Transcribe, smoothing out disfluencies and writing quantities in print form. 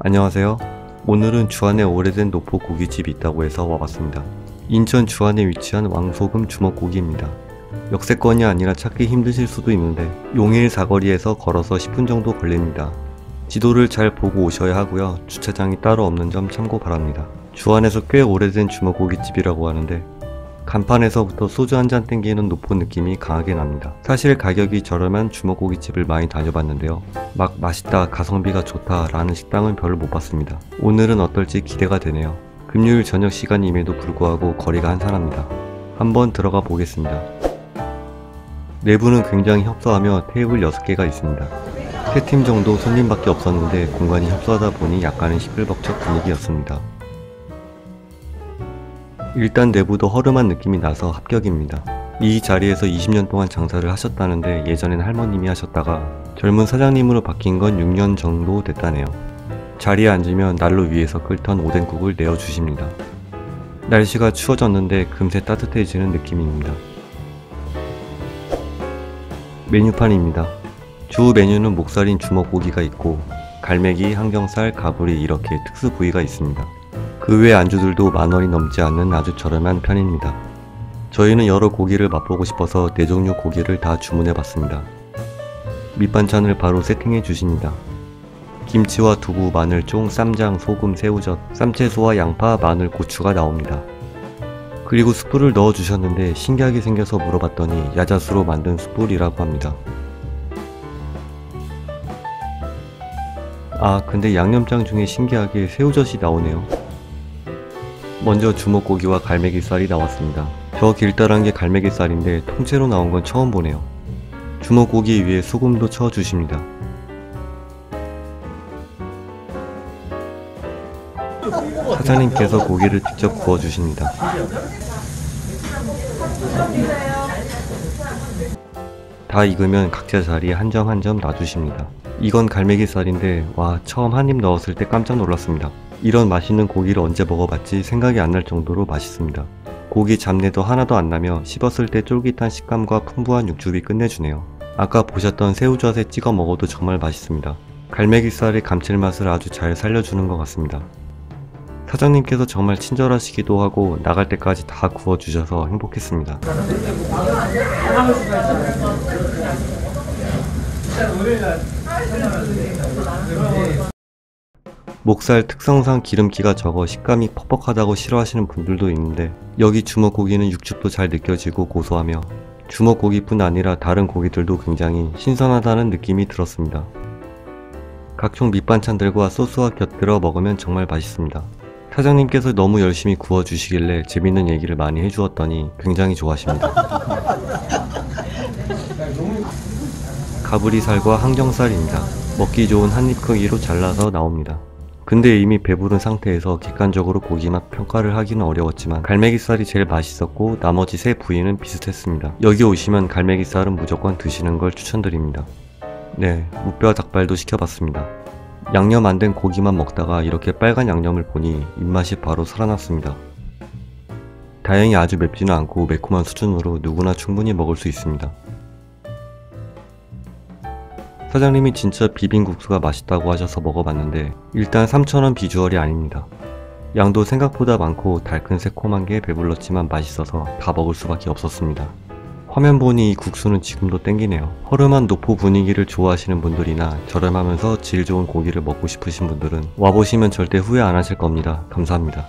안녕하세요. 오늘은 주안에 오래된 노포고기집이 있다고 해서 와봤습니다. 인천 주안에 위치한 왕소금 주먹고기입니다. 역세권이 아니라 찾기 힘드실 수도 있는데 용일 사거리에서 걸어서 10분 정도 걸립니다. 지도를 잘 보고 오셔야 하고요. 주차장이 따로 없는 점 참고 바랍니다. 주안에서 꽤 오래된 주먹고깃집이라고 하는데 간판에서부터 소주 한잔 땡기는 노포 느낌이 강하게 납니다. 사실 가격이 저렴한 주먹고깃집을 많이 다녀봤는데요. 막 맛있다, 가성비가 좋다 라는 식당은 별로 못 봤습니다. 오늘은 어떨지 기대가 되네요. 금요일 저녁 시간임에도 불구하고 거리가 한산합니다. 한번 들어가 보겠습니다. 내부는 굉장히 협소하며 테이블 6개가 있습니다. 3팀 정도 손님밖에 없었는데 공간이 협소하다 보니 약간은 시끌벅적 분위기였습니다. 일단 내부도 허름한 느낌이 나서 합격입니다. 이 자리에서 20년 동안 장사를 하셨다는데 예전엔 할머님이 하셨다가 젊은 사장님으로 바뀐 건 6년 정도 됐다네요. 자리에 앉으면 난로 위에서 끓던 오뎅국을 내어주십니다. 날씨가 추워졌는데 금세 따뜻해지는 느낌입니다. 메뉴판입니다. 주 메뉴는 목살인 주먹고기가 있고 갈매기, 항정살, 가브리 이렇게 특수 부위가 있습니다. 그 외 안주들도 10,000원이 넘지 않는 아주 저렴한 편입니다. 저희는 여러 고기를 맛보고 싶어서 4종류 고기를 다 주문해봤습니다. 밑반찬을 바로 세팅해 주십니다. 김치와 두부, 마늘, 쫑, 쌈장, 소금, 새우젓, 쌈채소와 양파, 마늘, 고추가 나옵니다. 그리고 숯불을 넣어 주셨는데 신기하게 생겨서 물어봤더니 야자수로 만든 숯불이라고 합니다. 아, 근데 양념장 중에 신기하게 새우젓이 나오네요. 먼저 주먹고기와 갈매기살이 나왔습니다. 저 길다란 게 갈매기살인데 통째로 나온 건 처음 보네요. 주먹고기 위에 소금도 쳐주십니다. 사장님께서 고기를 직접 구워주십니다. 다 익으면 각자 자리에 한 점 한 점 놔주십니다. 이건 갈매기살인데 와, 처음 한 입 넣었을 때 깜짝 놀랐습니다. 이런 맛있는 고기를 언제 먹어봤지 생각이 안 날 정도로 맛있습니다. 고기 잡내도 하나도 안 나며 씹었을 때 쫄깃한 식감과 풍부한 육즙이 끝내주네요. 아까 보셨던 새우젓에 찍어 먹어도 정말 맛있습니다. 갈매기살의 감칠맛을 아주 잘 살려주는 것 같습니다. 사장님께서 정말 친절하시기도 하고 나갈 때까지 다 구워주셔서 행복했습니다. 목살 특성상 기름기가 적어 식감이 퍽퍽하다고 싫어하시는 분들도 있는데 여기 주먹고기는 육즙도 잘 느껴지고 고소하며 주먹고기뿐 아니라 다른 고기들도 굉장히 신선하다는 느낌이 들었습니다. 각종 밑반찬들과 소스와 곁들여 먹으면 정말 맛있습니다. 사장님께서 너무 열심히 구워주시길래 재밌는 얘기를 많이 해주었더니 굉장히 좋아하십니다. 가브리살과 항정살입니다. 먹기 좋은 한입 크기로 잘라서 나옵니다. 근데 이미 배부른 상태에서 객관적으로 고기맛 평가를 하기는 어려웠지만 갈매기살이 제일 맛있었고 나머지 세 부위는 비슷했습니다. 여기 오시면 갈매기살은 무조건 드시는 걸 추천드립니다. 네, 무뼈 닭발도 시켜봤습니다. 양념 안 된 고기만 먹다가 이렇게 빨간 양념을 보니 입맛이 바로 살아났습니다. 다행히 아주 맵지는 않고 매콤한 수준으로 누구나 충분히 먹을 수 있습니다. 사장님이 진짜 비빔국수가 맛있다고 하셔서 먹어봤는데 일단 3,000원 비주얼이 아닙니다. 양도 생각보다 많고 달큰 새콤한 게 배불렀지만 맛있어서 다 먹을 수밖에 없었습니다. 화면 보니 이 국수는 지금도 땡기네요. 허름한 노포 분위기를 좋아하시는 분들이나 저렴하면서 질 좋은 고기를 먹고 싶으신 분들은 와보시면 절대 후회 안 하실 겁니다. 감사합니다.